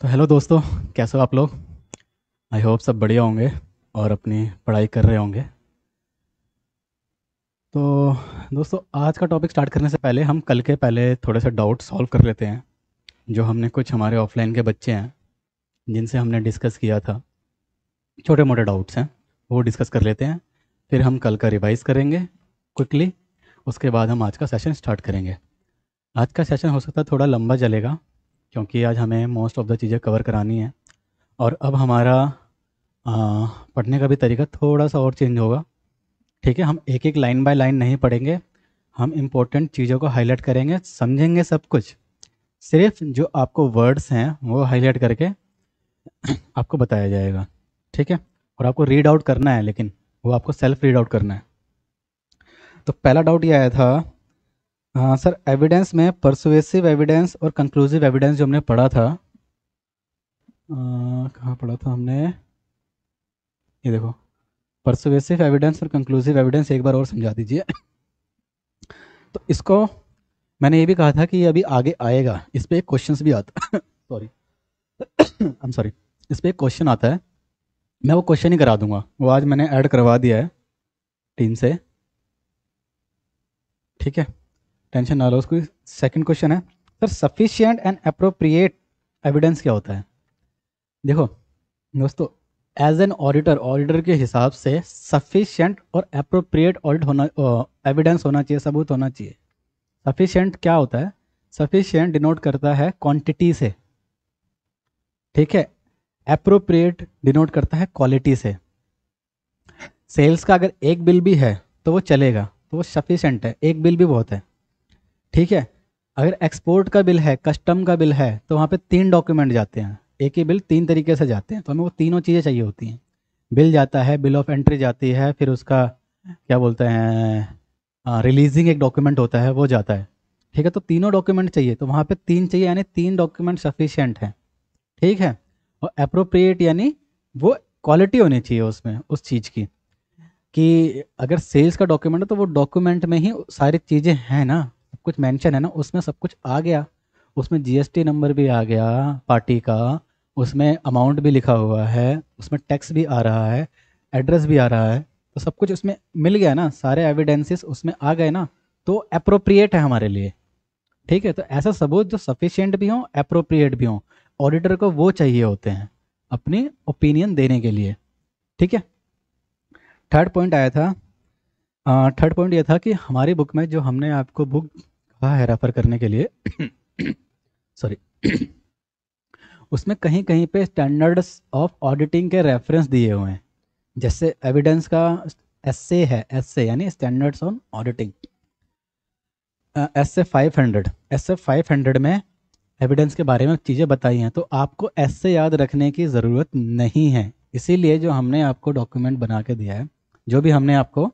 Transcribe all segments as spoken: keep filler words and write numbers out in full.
तो हेलो दोस्तों, कैसे हो आप लोग। आई होप सब बढ़िया होंगे और अपनी पढ़ाई कर रहे होंगे। तो दोस्तों, आज का टॉपिक स्टार्ट करने से पहले हम कल के पहले थोड़े से डाउट सॉल्व कर लेते हैं जो हमने कुछ हमारे ऑफलाइन के बच्चे हैं जिनसे हमने डिस्कस किया था, छोटे मोटे डाउट्स हैं वो डिस्कस कर लेते हैं। फिर हम कल का रिवाइज़ करेंगे क्विकली, उसके बाद हम आज का सेशन स्टार्ट करेंगे। आज का सेशन हो सकता है थोड़ा लंबा चलेगा क्योंकि आज हमें मोस्ट ऑफ द चीज़ें कवर करानी है। और अब हमारा आ, पढ़ने का भी तरीका थोड़ा सा और चेंज होगा, ठीक है। हम एक एक लाइन बाय लाइन नहीं पढ़ेंगे, हम इम्पोर्टेंट चीज़ों को हाईलाइट करेंगे, समझेंगे सब कुछ। सिर्फ जो आपको वर्ड्स हैं वो हाईलाइट करके आपको बताया जाएगा, ठीक है। और आपको रीड आउट करना है, लेकिन वो आपको सेल्फ रीड आउट करना है। तो पहला डाउट ये आया था, हाँ सर, एविडेंस में परसुएसिव एविडेंस और कंक्लूसिव एविडेंस जो हमने पढ़ा था, कहाँ पढ़ा था हमने, ये देखो, परसुएसिव एविडेंस और कंक्लूसिव एविडेंस, एक बार और समझा दीजिए। तो इसको मैंने ये भी कहा था कि अभी आगे आएगा, इस पर एक क्वेश्चन भी आता सॉरी आई एम सॉरी इस पर एक क्वेश्चन आता है, मैं वो क्वेश्चन ही करा दूंगा, वो आज मैंने ऐड करवा दिया है टीम से, ठीक है, टेंशन ना लो उसको। सेकंड क्वेश्चन है, sir sufficient and appropriate evidence क्या होता है। देखो दोस्तों, एज एन ऑडिटर ऑडिटर के हिसाब से सफिशिएंट और अप्रोप्रिएट ऑडिट होना एविडेंस होना चाहिए, सबूत होना चाहिए। सफिशिएंट क्या होता है, सफिशिएंट डिनोट करता है क्वांटिटी से, ठीक है। अप्रोप्रिएट डिनोट करता है क्वालिटी से। सेल्स का अगर एक बिल भी है तो वो चलेगा, तो वो सफिशिएंट है, एक बिल भी बहुत है, ठीक है। अगर एक्सपोर्ट का बिल है, कस्टम का बिल है, तो वहाँ पे तीन डॉक्यूमेंट जाते हैं, एक ही बिल तीन तरीके से जाते हैं, तो हमें वो तीनों चीज़ें चाहिए होती हैं। बिल जाता है, बिल ऑफ एंट्री जाती है, फिर उसका क्या बोलते हैं रिलीजिंग एक डॉक्यूमेंट होता है वो जाता है, ठीक है। तो तीनों डॉक्यूमेंट चाहिए, तो वहाँ पर तीन चाहिए, यानी तीन डॉक्यूमेंट सफिशिएंट है, ठीक है। और अप्रोप्रिएट यानी वो क्वालिटी होनी चाहिए उसमें, उस चीज़ की, कि अगर सेल्स का डॉक्यूमेंट है तो वो डॉक्यूमेंट में ही सारी चीज़ें हैं ना, कुछ मेंशन है ना, उसमें सब कुछ आ गया, उसमें जीएसटी नंबर भी आ गया पार्टी का, उसमें अमाउंट भी लिखा हुआ है, उसमें टैक्स भी आ रहा है, एड्रेस भी आ रहा है, तो सब कुछ उसमें मिल गया ना, सारे एविडेंसेस उसमें आ गए ना, तो अप्रोप्रिएट है हमारे लिए, ठीक है। तो ऐसा सबूत जो सफिशिएंट भी हों, अप्रोप्रिएट भी हों, ऑडिटर को वो चाहिए होते हैं अपनी ओपिनियन देने के लिए, ठीक है। थर्ड पॉइंट आया था, थर्ड पॉइंट ये था कि हमारी बुक में जो हमने आपको बुक कहा है रेफर करने के लिए सॉरी उसमें कहीं कहीं पे स्टैंडर्ड्स ऑफ ऑडिटिंग के रेफरेंस दिए हुए हैं, जैसे एविडेंस का एसए है, एसए यानी standards on auditing, SA five hundred, SA five hundred में एविडेंस के बारे में चीज़ें बताई हैं, तो आपको एसए याद रखने की ज़रूरत नहीं है। इसीलिए जो हमने आपको डॉक्यूमेंट बना के दिया है, जो भी हमने आपको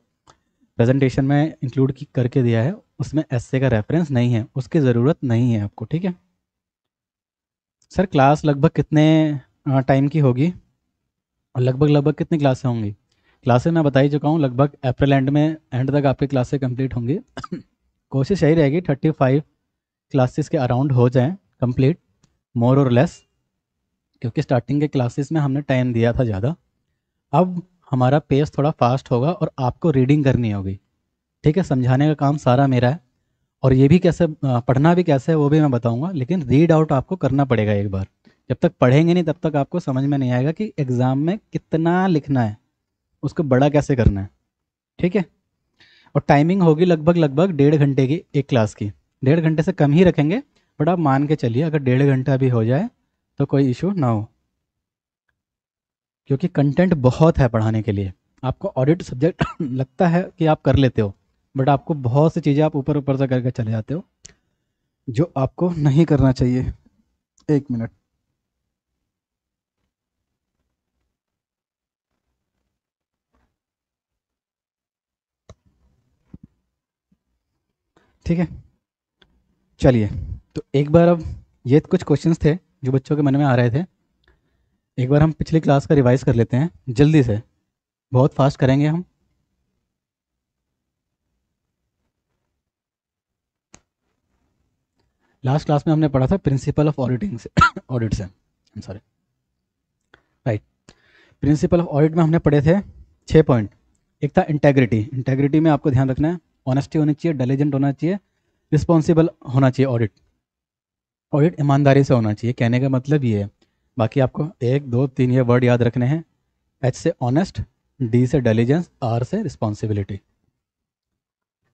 प्रेजेंटेशन में इंक्लूड करके दिया है, उसमें एसए का रेफरेंस नहीं है, उसकी ज़रूरत नहीं है आपको, ठीक है। सर क्लास लगभग कितने टाइम की होगी और लगभग लगभग कितनी क्लासें होंगी। क्लासें मैं बता ही चुका हूँ, लगभग अप्रैल एंड में एंड तक आपकी क्लासें कंप्लीट होंगी कोशिश यही रहेगी थर्टी फाइव क्लासेस के अराउंड हो जाएं कंप्लीट, मोर और लेस, क्योंकि स्टार्टिंग के क्लासेस में हमने टाइम दिया था ज़्यादा। अब हमारा पेस थोड़ा फास्ट होगा और आपको रीडिंग करनी होगी, ठीक है। समझाने का काम सारा मेरा है, और ये भी कैसे पढ़ना भी कैसे है वो भी मैं बताऊंगा, लेकिन रीड आउट आपको करना पड़ेगा एक बार। जब तक पढ़ेंगे नहीं तब तक आपको समझ में नहीं आएगा कि एग्ज़ाम में कितना लिखना है, उसको बड़ा कैसे करना है, ठीक है। और टाइमिंग होगी लगभग लगभग डेढ़ घंटे की एक क्लास की, डेढ़ घंटे से कम ही रखेंगे, बट आप मान के चलिए अगर डेढ़ घंटा भी हो जाए तो कोई इशू ना हो, क्योंकि कंटेंट बहुत है पढ़ाने के लिए। आपको ऑडिट सब्जेक्ट लगता है कि आप कर लेते हो, बट आपको बहुत सी चीज़ें आप ऊपर ऊपर से करके चले जाते हो जो आपको नहीं करना चाहिए। एक मिनट, ठीक है। चलिए, तो एक बार, अब ये कुछ क्वेश्चंस थे जो बच्चों के मन में आ रहे थे, एक बार हम पिछली क्लास का रिवाइज कर लेते हैं जल्दी से, बहुत फास्ट करेंगे हम। लास्ट क्लास में हमने पढ़ा था प्रिंसिपल ऑफ ऑडिटिंग से ऑडिट से sorry right. Principle of audit में हमने पढ़े थे छः पॉइंट। एक था इंटेग्रिटी, इंटेग्रिटी में आपको ध्यान रखना है, ऑनेस्टी होनी चाहिए, डिलीजेंट होना चाहिए, रिस्पॉन्सिबल होना चाहिए ऑडिट, ऑडिट ईमानदारी से होना चाहिए, कहने का मतलब ये है। बाकी आपको एक दो तीन ये वर्ड याद रखने हैं, एच से ऑनेस्ट, डी से डिलीजेंस, आर से रिस्पॉन्सिबिलिटी,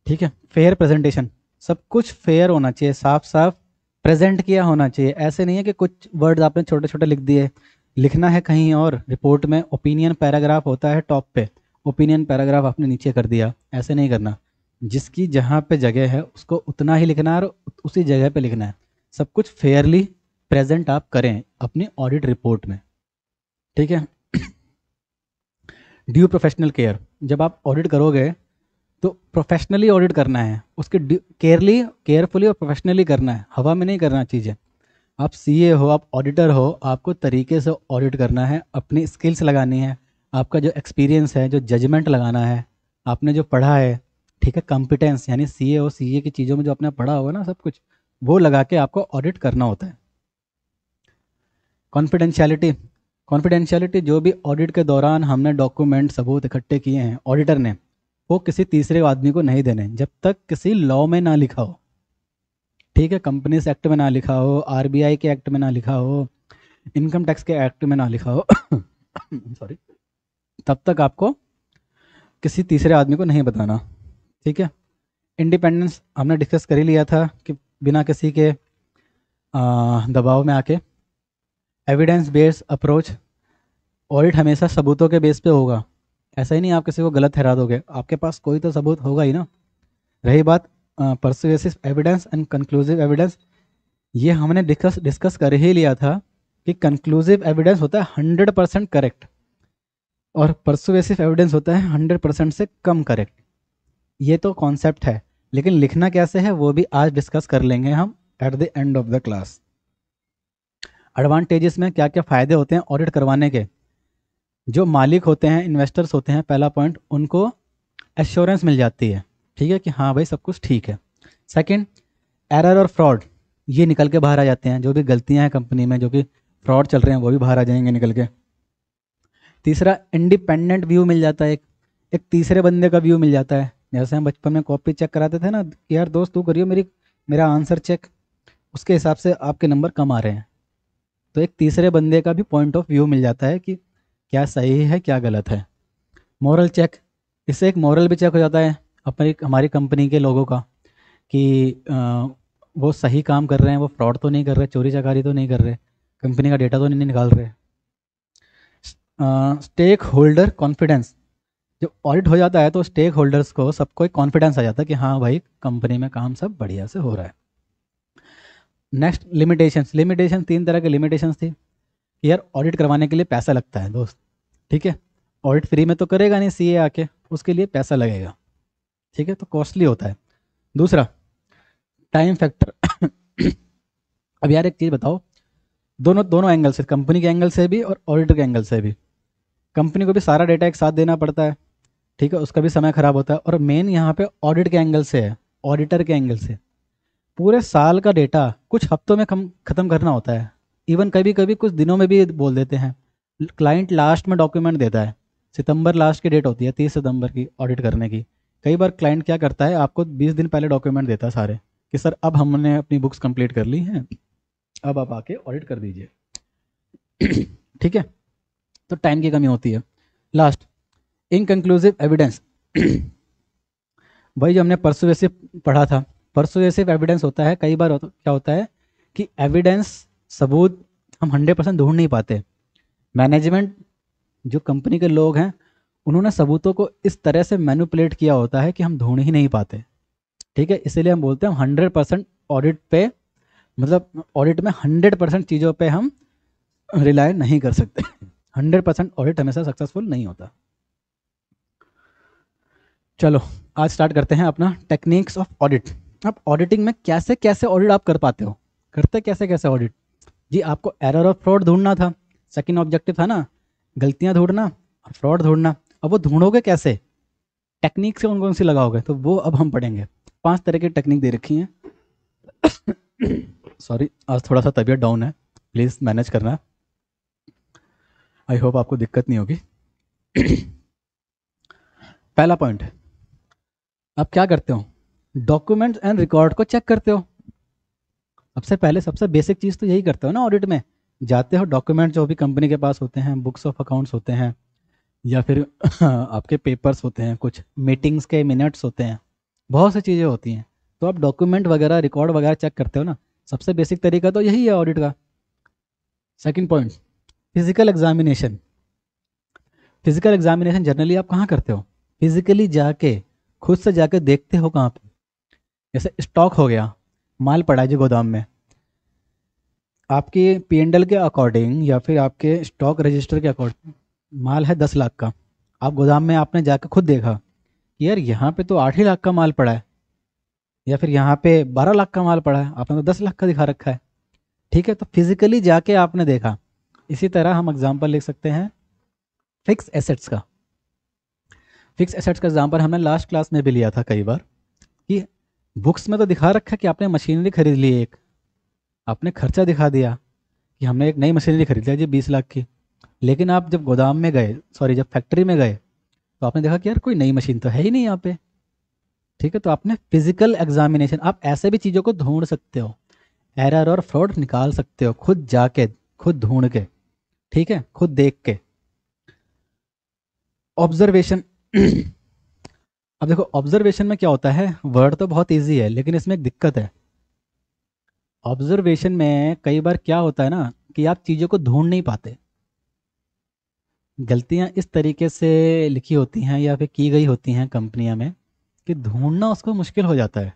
ठीक है। फेयर प्रेजेंटेशन, सब कुछ फेयर होना चाहिए, साफ साफ प्रेजेंट किया होना चाहिए, ऐसे नहीं है कि कुछ वर्ड्स आपने छोटे छोटे लिख दिए, लिखना है कहीं और। रिपोर्ट में ओपिनियन पैराग्राफ होता है टॉप पे, ओपिनियन पैराग्राफ आपने नीचे कर दिया, ऐसे नहीं करना। जिसकी जहाँ पे जगह है उसको उतना ही लिखना है और उसी जगह पे लिखना है। सब कुछ फेयरली प्रेजेंट आप करें अपनी ऑडिट रिपोर्ट में, ठीक है। ड्यू प्रोफेशनल केयर, जब आप ऑडिट करोगे तो प्रोफेशनली ऑडिट करना है, उसके केयरली केयरफुली और प्रोफेशनली करना है, हवा में नहीं करना चीज़ें। आप सीए हो, आप ऑडिटर हो, आपको तरीके से ऑडिट करना है, अपनी स्किल्स लगानी है, आपका जो एक्सपीरियंस है, जो जजमेंट लगाना है, आपने जो पढ़ा है, ठीक है। कॉम्पिटेंस यानी सीए हो, सीए की चीज़ों में जो आपने पढ़ा होगा ना सब कुछ, वो लगा के आपको ऑडिट करना होता है। कॉन्फिडेंशियलिटी, कॉन्फिडेंशियलिटी जो भी ऑडिट के दौरान हमने डॉक्यूमेंट सबूत इकट्ठे किए हैं ऑडिटर ने, वो किसी तीसरे आदमी को नहीं देने जब तक किसी लॉ में ना लिखा हो, ठीक है। कंपनीज एक्ट में ना लिखा हो, आरबीआई के एक्ट में ना लिखा हो, इनकम टैक्स के एक्ट में ना लिखा हो सॉरी तब तक आपको किसी तीसरे आदमी को नहीं बताना, ठीक है। इंडिपेंडेंस हमने डिस्कस कर ही लिया था कि बिना किसी के आ, दबाव में आके। एविडेंस बेस्ड अप्रोच, ऑडिट हमेशा सबूतों के बेस पे होगा, ऐसा ही नहीं आप किसी को गलत ठहरा दोगे, आपके पास कोई तो सबूत होगा ही ना। रही बात persuasive evidence and conclusive evidence, ये हमने डिस्कस डिस्कस कर ही लिया था कि कंक्लूसिव एविडेंस होता है हंड्रेड परसेंट करेक्ट और परसुएसिव एविडेंस होता है हंड्रेड परसेंट से कम करेक्ट। ये तो कॉन्सेप्ट है, लेकिन लिखना कैसे है वो भी आज डिस्कस कर लेंगे हम at the end of the class. Advantages में क्या क्या फ़ायदे होते हैं ऑडिट करवाने के, जो मालिक होते हैं, इन्वेस्टर्स होते हैं, पहला पॉइंट, उनको एश्योरेंस मिल जाती है, ठीक है, कि हाँ भाई सब कुछ ठीक है। सेकंड, एरर और फ्रॉड ये निकल के बाहर आ जाते हैं, जो भी गलतियां हैं कंपनी में, जो भी फ्रॉड चल रहे हैं वो भी बाहर आ जाएंगे निकल के। तीसरा, इंडिपेंडेंट व्यू मिल जाता है, एक एक तीसरे बंदे का व्यू मिल जाता है। जैसे हम बचपन में कॉपी चेक कराते थे ना, यार दोस्त तू करियो मेरी मेरा आंसर चेक, उसके हिसाब से आपके नंबर कम आ रहे हैं, तो एक तीसरे बंदे का भी पॉइंट ऑफ व्यू मिल जाता है कि क्या सही है क्या गलत है। मॉरल चेक, इससे एक मॉरल भी चेक हो जाता है अपनी हमारी कंपनी के लोगों का कि आ, वो सही काम कर रहे हैं, वो फ्रॉड तो नहीं कर रहे, चोरी चकारी तो नहीं कर रहे, कंपनी का डेटा तो नहीं निकाल रहे। स्टेक होल्डर कॉन्फिडेंस, जब ऑडिट हो जाता है तो स्टेक होल्डर्स को सबको एक कॉन्फिडेंस आ जाता है कि हाँ भाई कंपनी में काम सब बढ़िया से हो रहा है। नेक्स्ट, लिमिटेशंस, लिमिटेशन तीन तरह के लिमिटेशंस थी। यार ऑडिट करवाने के लिए पैसा लगता है दोस्त, ठीक है, ऑडिट फ्री में तो करेगा नहीं सीए आके, उसके लिए पैसा लगेगा, ठीक है, तो कॉस्टली होता है। दूसरा, टाइम फैक्टर अब यार एक चीज़ बताओ, दोनों दोनों एंगल से, कंपनी के एंगल से भी और ऑडिटर के एंगल से भी, कंपनी को भी सारा डेटा एक साथ देना पड़ता है, ठीक है, उसका भी समय ख़राब होता है, और मेन यहाँ पर ऑडिट के एंगल से है, ऑडिटर के एंगल से पूरे साल का डेटा कुछ हफ्तों में कम ख़त्म करना होता है, इवन कभी कभी कुछ दिनों में भी बोल देते हैं। क्लाइंट लास्ट में डॉक्यूमेंट देता है, सितंबर लास्ट की डेट होती है तीस सितंबर की ऑडिट करने की। कई बार क्लाइंट क्या करता है, आपको बीस दिन पहले डॉक्यूमेंट देता है सारे कि सर अब हमने अपनी बुक्स कंप्लीट कर ली हैं, अब आप आके ऑडिट कर दीजिए, ठीक है, तो टाइम की कमी होती है। लास्ट, इनकंक्लूसिव एविडेंस, भाई जो हमने परसुएसिव पढ़ा था, परसुएसिव एविडेंस होता है, कई बार होता, क्या होता है कि एविडेंस सबूत हम हंड्रेड परसेंट ढूंढ नहीं पाते। मैनेजमेंट जो कंपनी के लोग हैं उन्होंने सबूतों को इस तरह से मैनिपुलेट किया होता है कि हम ढूंढ ही नहीं पाते, ठीक है, इसीलिए हम बोलते हैं हम हंड्रेड परसेंट ऑडिट पे, मतलब ऑडिट में हंड्रेड परसेंट चीज़ों पे हम रिलाय नहीं कर सकते, हंड्रेड परसेंट ऑडिट हमेशा सक्सेसफुल नहीं होता। चलो आज स्टार्ट करते हैं अपना टेक्निक्स ऑफ ऑडिट। आप ऑडिटिंग में कैसे कैसे ऑडिट आप कर पाते हो, करते कैसे कैसे ऑडिट जी, आपको एरर और फ्रॉड ढूंढना था, सेकंड ऑब्जेक्टिव था ना, गलतियां ढूंढना और फ्रॉड ढूंढना। अब वो ढूंढोगे कैसे, टेक्निक से कौन कौन सी लगाओगे, तो वो अब हम पढ़ेंगे। पांच तरह की टेक्निक दे रखी हैं सॉरी आज थोड़ा सा तबीयत डाउन है, प्लीज़ मैनेज करना। आई होप आपको दिक्कत नहीं होगी। पहला पॉइंट, आप क्या करते हो, डॉक्यूमेंट्स एंड रिकॉर्ड को चेक करते हो। सबसे पहले सबसे बेसिक चीज़ तो यही करते हो ना, ऑडिट में जाते हो, डॉक्यूमेंट जो भी कंपनी के पास होते हैं, बुक्स ऑफ अकाउंट्स होते हैं या फिर आपके पेपर्स होते हैं, कुछ मीटिंग्स के मिनट्स होते हैं, बहुत सी चीज़ें होती हैं, तो आप डॉक्यूमेंट वगैरह रिकॉर्ड वगैरह चेक करते हो ना। सबसे बेसिक तरीका तो यही है ऑडिट का। Second point, physical examination. Physical examination generally आप कहाँ करते हो, फिज़िकली जाके खुद से जाके देखते हो कहाँ पे। जैसे स्टॉक हो गया, माल पड़ा है जो गोदाम में, आपके पी एंड एल के अकॉर्डिंग या फिर आपके स्टॉक रजिस्टर के अकॉर्डिंग माल है दस लाख का। आप गोदाम में आपने जाकर खुद देखा यार यहाँ पे तो आठ ही लाख का माल पड़ा है या फिर यहाँ पे बारह लाख का माल पड़ा है, आपने तो दस लाख का दिखा रखा है, ठीक है, तो फिजिकली जाके आपने देखा। इसी तरह हम एग्जांपल लिख सकते हैं फिक्स एसेट्स का। फिक्स एसेट्स का एग्जांपल हमने लास्ट क्लास में भी लिया था कई बार, कि बुक्स में तो दिखा रखा कि आपने मशीनरी खरीद ली एक, आपने खर्चा दिखा दिया कि हमने एक नई मशीनरी खरीद लिया जी बीस लाख की, लेकिन आप जब गोदाम में गए, सॉरी जब फैक्ट्री में गए, तो आपने देखा कि यार कोई नई मशीन तो है ही नहीं यहाँ पे, ठीक है। तो आपने फिजिकल एग्जामिनेशन, आप ऐसे भी चीज़ों को ढूंढ सकते हो, एरर और फ्रॉड निकाल सकते हो खुद जाके, खुद ढूंढ के, ठीक है, खुद देख के। ऑब्जर्वेशन, अब देखो ऑब्जर्वेशन में क्या होता है, वर्ड तो बहुत ईजी है लेकिन इसमें एक दिक्कत है। ऑब्जर्वेशन में कई बार क्या होता है ना कि आप चीज़ों को ढूंढ नहीं पाते, गलतियां इस तरीके से लिखी होती हैं या फिर की गई होती हैं कंपनियां में कि ढूंढना उसको मुश्किल हो जाता है।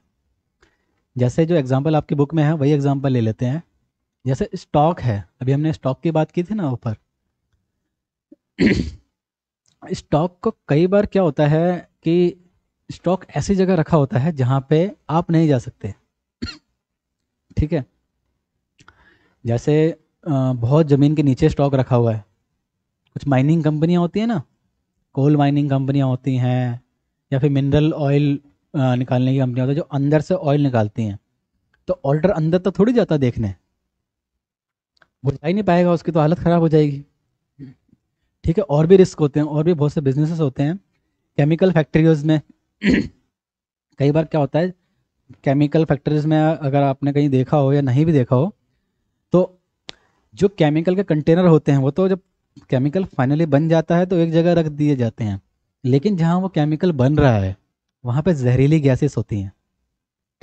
जैसे जो एग्जांपल आपकी बुक में है वही एग्जांपल ले लेते हैं। जैसे स्टॉक है, अभी हमने स्टॉक की बात की थी ना ऊपर, स्टॉक को कई बार क्या होता है कि स्टॉक ऐसी जगह रखा होता है जहाँ पे आप नहीं जा सकते, ठीक है। जैसे बहुत ज़मीन के नीचे स्टॉक रखा हुआ है, कुछ माइनिंग कंपनियां होती हैं ना, कोल माइनिंग कंपनियां होती हैं या फिर मिनरल ऑयल निकालने की कंपनियां होती हैं जो अंदर से ऑयल निकालती हैं, तो ऑर्डर अंदर तो थोड़ी जाता देखने, वो जा ही नहीं पाएगा, उसकी तो हालत ख़राब हो जाएगी, ठीक है। और भी रिस्क होते हैं, और भी बहुत से बिजनेसेस होते हैं। केमिकल फैक्ट्रीज में कई बार क्या होता है, केमिकल फैक्ट्रीज में अगर आपने कहीं देखा हो या नहीं भी देखा हो, तो जो केमिकल के कंटेनर होते हैं वो तो जब केमिकल फाइनली बन जाता है तो एक जगह रख दिए जाते हैं, लेकिन जहां वो केमिकल बन रहा है वहां पे जहरीली गैसेस होती हैं,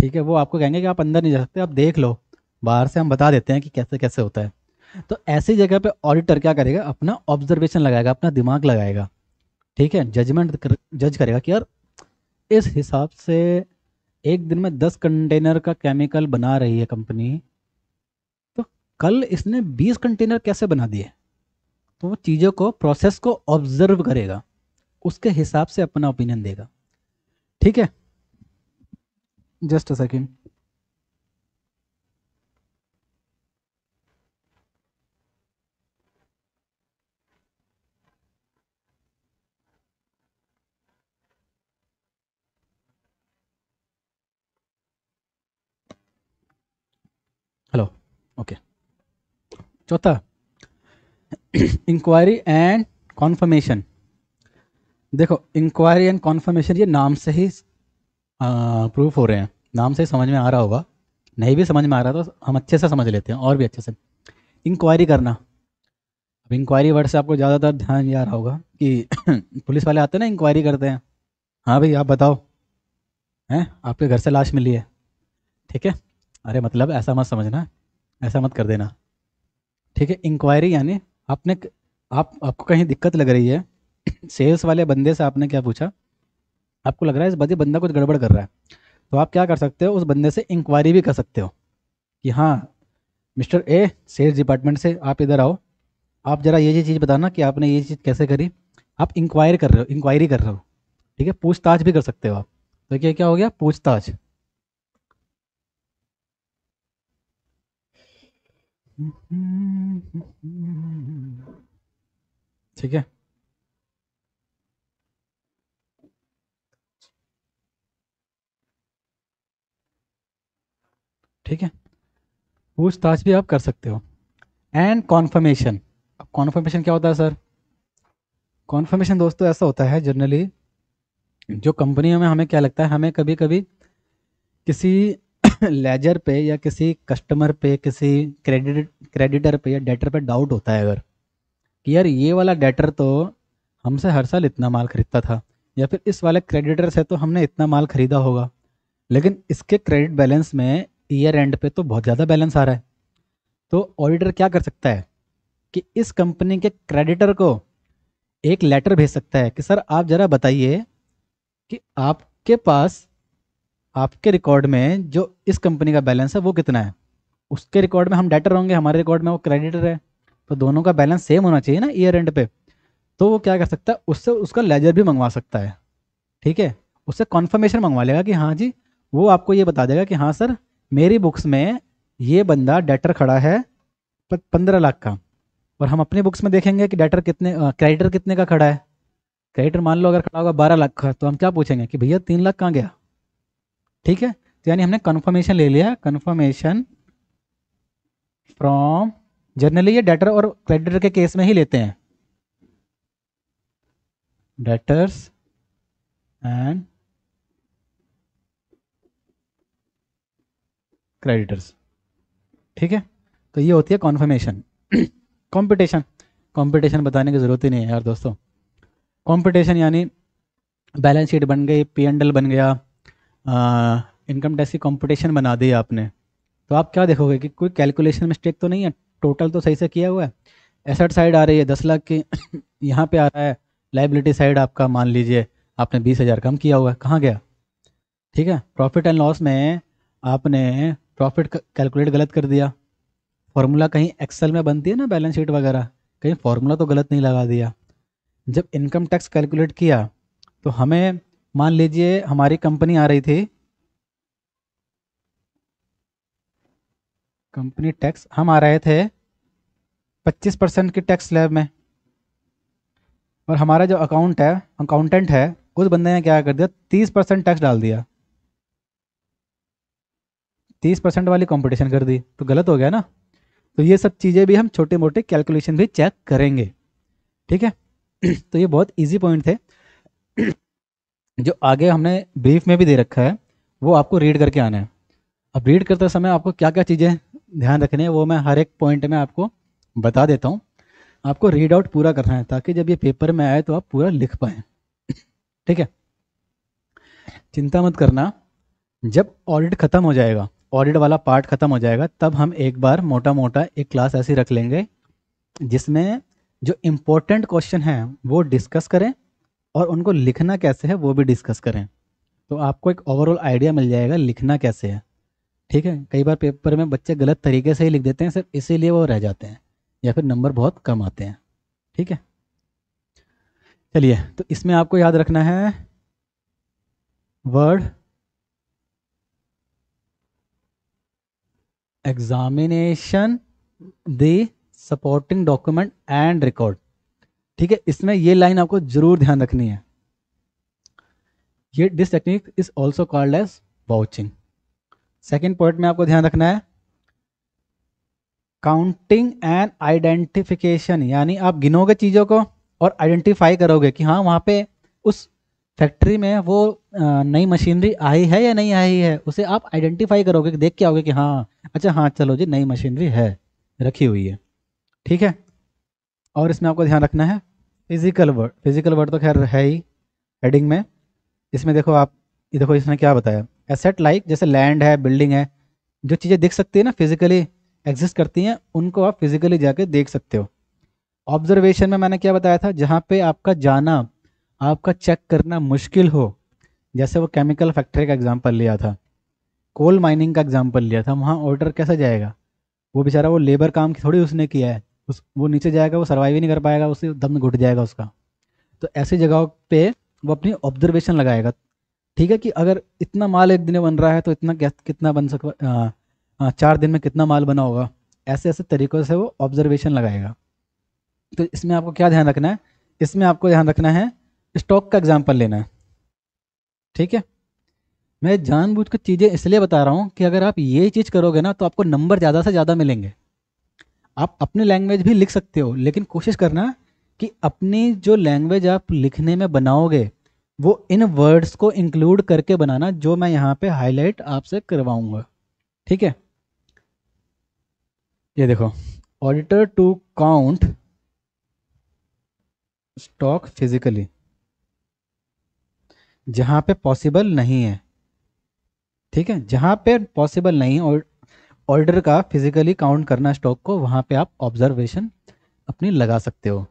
ठीक है। वो आपको कहेंगे कि आप अंदर नहीं जा सकते, आप देख लो, बाहर से हम बता देते हैं कि कैसे कैसे होता है। तो ऐसी जगह पे ऑडिटर क्या करेगा, अपना ऑब्जर्वेशन लगाएगा, अपना दिमाग लगाएगा, ठीक है, जजमेंट कर, जज करेगा कि यार इस हिसाब से एक दिन में दस कंटेनर का केमिकल बना रही है कंपनी, तो कल इसने बीस कंटेनर कैसे बना दिए। तो वो चीज़ों को, प्रोसेस को ऑब्जर्व करेगा, उसके हिसाब से अपना ओपिनियन देगा, ठीक है। Just a second, hello, okay. चौथा, इंक्वायरी एंड कॉन्फर्मेशन। देखो इंक्वायरी एंड कॉन्फर्मेशन, ये नाम से ही प्रूफ हो रहे हैं, नाम से ही समझ में आ रहा होगा, नहीं भी समझ में आ रहा तो हम अच्छे से समझ लेते हैं और भी अच्छे से। इंक्वायरी करना, अब इंक्वायरी वर्ड से आपको ज़्यादातर ध्यान ये आ रहा होगा कि पुलिस वाले आते हैं ना, इंक्वायरी करते हैं, हाँ भाई आप बताओ हैं आपके घर से लाश मिली है, ठीक है। अरे मतलब ऐसा मत समझना, ऐसा मत कर देना, ठीक है। इंक्वायरी यानी आपने, आप आपको कहीं दिक्कत लग रही है, सेल्स वाले बंदे से आपने क्या पूछा, आपको लग रहा है इस बंदे बंदा कुछ गड़बड़ कर रहा है, तो आप क्या कर सकते हो, उस बंदे से इंक्वायरी भी कर सकते हो कि हाँ मिस्टर ए सेल्स डिपार्टमेंट से, आप इधर आओ, आप ज़रा ये ये चीज़ बताना कि आपने ये चीज़ कैसे करी। आप इंक्वायरी कर रहे हो, इंक्वायरी कर रहे हो, ठीक है। पूछताछ भी कर सकते हो आप, तो क्या क्या हो गया, पूछताछ। ठीक है, ठीक है, पूछताछ भी आप कर सकते हो। एंड कॉन्फर्मेशन, कॉन्फर्मेशन क्या होता है सर? कॉन्फर्मेशन दोस्तों ऐसा होता है जनरली जो कंपनियों में हमें क्या लगता है, हमें कभी कभी किसी लेजर पे या किसी कस्टमर पे, किसी क्रेडिट क्रेडिटर पे या डेटर पे डाउट होता है अगर कि यार ये वाला डेटर तो हमसे हर साल इतना माल खरीदता था या फिर इस वाले क्रेडिटर से तो हमने इतना माल खरीदा होगा, लेकिन इसके क्रेडिट बैलेंस में ईयर एंड पे तो बहुत ज़्यादा बैलेंस आ रहा है। तो ऑडिटर क्या कर सकता है कि इस कंपनी के क्रेडिटर को एक लेटर भेज सकता है कि सर आप ज़रा बताइए कि आपके पास आपके रिकॉर्ड में जो इस कंपनी का बैलेंस है वो कितना है। उसके रिकॉर्ड में हम डेटर होंगे, हमारे रिकॉर्ड में वो क्रेडिटर है, तो दोनों का बैलेंस सेम होना चाहिए ना ईयर एंड पे। तो वो क्या कर सकता है, उससे उसका लेजर भी मंगवा सकता है, ठीक है, उससे कॉन्फर्मेशन मंगवा लेगा कि हाँ जी, वो आपको ये बता देगा कि हाँ सर मेरी बुक्स में ये बंदा डेटर खड़ा है पंद्रह लाख का, और हम अपने बुक्स में देखेंगे कि डेटर कितने क्रेडिटर कितने का खड़ा है। क्रेडिटर मान लो अगर खड़ा होगा बारह लाख का, तो हम क्या पूछेंगे कि भैया तीन लाख कहाँ गया, ठीक है। तो यानी हमने कन्फर्मेशन ले लिया, कन्फर्मेशन फ्रॉम, जनरली ये डेटर और क्रेडिटर के केस में ही लेते हैं, डेटर्स एंड क्रेडिटर्स, ठीक है। तो ये होती है कॉन्फर्मेशन। कॉम्पिटिशन, कॉम्पिटिशन बताने की ज़रूरत ही नहीं है यार दोस्तों। कॉम्पिटिशन यानी बैलेंस शीट बन गई, पी एंड एल बन गया, इनकम टैक्स की कॉम्पिटिशन बना दी आपने, तो आप क्या देखोगे कि कोई कैलकुलेशन मिस्टेक तो नहीं है, टोटल तो सही से किया हुआ है, एसेट साइड आ रही है दस लाख की, यहाँ पे आ रहा है लाइबिलिटी साइड आपका, मान लीजिए आपने बीस हज़ार कम किया हुआ है, कहाँ गया, ठीक है। प्रॉफिट एंड लॉस में आपने प्रॉफिट कैलकुलेट गलत कर दिया, फार्मूला कहीं एक्सेल में बनती है ना बैलेंस शीट वगैरह, कहीं फार्मूला तो गलत नहीं लगा दिया। जब इनकम टैक्स कैलकुलेट किया तो हमें, मान लीजिए हमारी कंपनी आ रही थी कंपनी टैक्स, हम आ रहे थे पच्चीस परसेंट की टैक्स स्लैब में, और हमारा जो अकाउंट है अकाउंटेंट है उस बंदे ने क्या कर दिया, तीस परसेंट टैक्स डाल दिया, तीस परसेंट वाली कंपटीशन कर दी, तो गलत हो गया ना। तो ये सब चीज़ें भी हम छोटे मोटे कैलकुलेशन भी चेक करेंगे, ठीक है। तो ये बहुत इजी पॉइंट थे जो आगे हमने ब्रीफ में भी दे रखा है, वो आपको रीड करके आना है। अब रीड करते समय आपको क्या क्या चीज़ें ध्यान रखनी है वो मैं हर एक पॉइंट में आपको बता देता हूँ, आपको रीड आउट पूरा करना है ताकि जब ये पेपर में आए तो आप पूरा लिख पाएँ, ठीक है। चिंता मत करना, जब ऑडिट ख़त्म हो जाएगा, ऑडिट वाला पार्ट ख़त्म हो जाएगा, तब हम एक बार मोटा मोटा एक क्लास ऐसी रख लेंगे जिसमें जो इम्पोर्टेंट क्वेश्चन हैं वो डिस्कस करें और उनको लिखना कैसे है वो भी डिस्कस करें, तो आपको एक ओवरऑल आइडिया मिल जाएगा लिखना कैसे है, ठीक है। कई बार पेपर में बच्चे गलत तरीके से ही लिख देते हैं, सिर्फ इसीलिए वो रह जाते हैं या फिर नंबर बहुत कम आते हैं, ठीक है। चलिए, तो इसमें आपको याद रखना है word examination the supporting document and record, ठीक है। इसमें ये लाइन आपको जरूर ध्यान रखनी है, ये this technique is also called as vouching. Second point में आपको ध्यान रखना है काउंटिंग एंड आइडेंटिफिकेशन, यानी आप गिनोगे चीज़ों को और आइडेंटिफाई करोगे कि हाँ वहाँ पे उस फैक्ट्री में वो नई मशीनरी आई है या नहीं आई है, उसे आप आइडेंटिफाई करोगे, देख के आओगे कि हाँ अच्छा हाँ चलो जी नई मशीनरी है रखी हुई है, ठीक है। और इसमें आपको ध्यान रखना है फिजिकल वर्ड, फिजिकल वर्ड तो खैर है ही हेडिंग में। इसमें देखो आप, ये देखो इसने क्या बताया, एसेट लाइक जैसे लैंड है, बिल्डिंग है, जो चीज़ें दिख सकती है ना फिजिकली एग्जिस्ट करती हैं, उनको आप फिजिकली जाके देख सकते हो। ऑब्जर्वेशन में मैंने क्या बताया था, जहाँ पे आपका जाना, आपका चेक करना मुश्किल हो, जैसे वो केमिकल फैक्ट्री का एग्जांपल लिया था, कोल माइनिंग का एग्जांपल लिया था, वहाँ ऑडिटर कैसा जाएगा, वो बेचारा वो लेबर काम थोड़ी उसने किया है, उस वो नीचे जाएगा, वो सर्वाइव ही नहीं कर पाएगा, उसे दम घुट जाएगा उसका। तो ऐसी जगहों पर वो अपनी ऑब्जर्वेशन लगाएगा, ठीक है, कि अगर इतना माल एक दिन में बन रहा है तो इतना कितना बन सकता, चार दिन में कितना माल बना होगा, ऐसे ऐसे तरीक़ों से वो ऑब्जर्वेशन लगाएगा। तो इसमें आपको क्या ध्यान रखना है, इसमें आपको ध्यान रखना है स्टॉक का एग्जांपल लेना है, ठीक है। मैं जानबूझ कर चीज़ें इसलिए बता रहा हूँ कि अगर आप ये चीज़ करोगे ना तो आपको नंबर ज़्यादा से ज़्यादा मिलेंगे। आप अपने लैंग्वेज भी लिख सकते हो, लेकिन कोशिश करना कि अपनी जो लैंग्वेज आप लिखने में बनाओगे वो इन वर्ड्स को इंक्लूड करके बनाना, जो मैं यहाँ पे हाईलाइट आपसे करवाऊँगा। ठीक है, ये देखो, auditor to count stock physically, जहाँ पे पॉसिबल नहीं है। ठीक है, जहाँ पे पॉसिबल नहीं है ऑर्डर का फिजिकली काउंट करना स्टॉक को, वहाँ पे आप ऑब्जर्वेशन अपनी लगा सकते हो।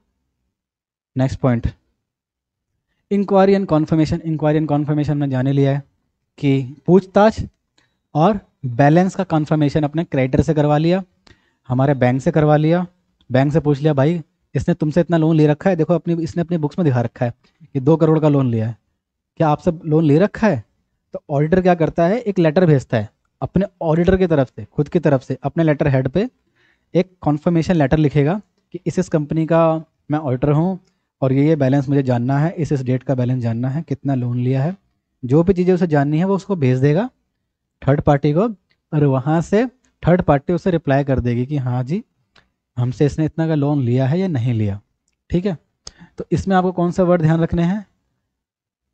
Next point, inquiry and confirmation. Inquiry and confirmation में जाने लिया है कि पूछताछ और बैलेंस का कॉन्फर्मेशन अपने क्रेडिटर से करवा लिया, हमारे बैंक से करवा लिया, बैंक से पूछ लिया भाई इसने तुमसे इतना लोन ले रखा है, देखो अपनी इसने अपनी बुक्स में दिखा रखा है कि दो करोड़ का लोन लिया है, क्या आपसे लोन ले रखा है? तो ऑडिटर क्या करता है, एक लेटर भेजता है अपने ऑडिटर की तरफ से, खुद की तरफ से अपने लेटर हेड पे एक कॉन्फर्मेशन लेटर लिखेगा कि इस इस कंपनी का मैं ऑडिटर हूँ और ये ये बैलेंस मुझे जानना है, इस इस डेट का बैलेंस जानना है, कितना लोन लिया है, जो भी चीज़ें उसे जाननी है वो उसको भेज देगा थर्ड पार्टी को, और वहाँ से थर्ड पार्टी उसे रिप्लाई कर देगी कि हाँ जी हमसे इसने इतना का लोन लिया है या नहीं लिया। ठीक है, तो इसमें आपको कौन सा वर्ड ध्यान रखने हैं,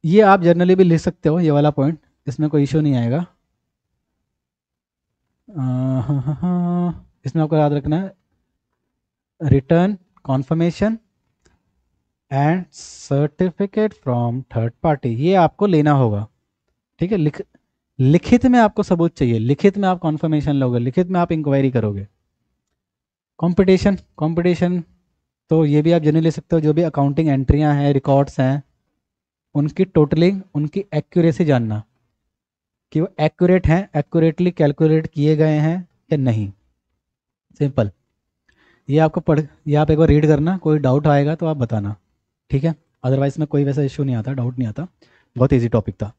ये आप जर्नली भी लिख सकते हो, ये वाला पॉइंट इसमें कोई इशू नहीं आएगा। आ, हा, हा, हा, इसमें आपको याद रखना है return confirmation and certificate from third party, ये आपको लेना होगा। ठीक है, लिख लिखित में आपको सबूत चाहिए, लिखित में आप कॉन्फर्मेशन लोगे, लिखित में आप इंक्वायरी करोगे। कंपटीशन, कंपटीशन तो ये भी आप जनरली ले सकते हो, जो भी अकाउंटिंग एंट्रियां हैं, रिकॉर्ड्स हैं, उनकी टोटलिंग, उनकी एक्यूरेसी जानना कि वो एक्यूरेट हैं, एक्यूरेटली कैलकुलेट किए गए हैं या नहीं। सिंपल, ये आपको पढ़ ये आप एक बार रीड करना, कोई डाउट आएगा तो आप बताना। ठीक है, अदरवाइज में कोई वैसा इशू नहीं आता, डाउट नहीं आता, बहुत ईजी टॉपिक था।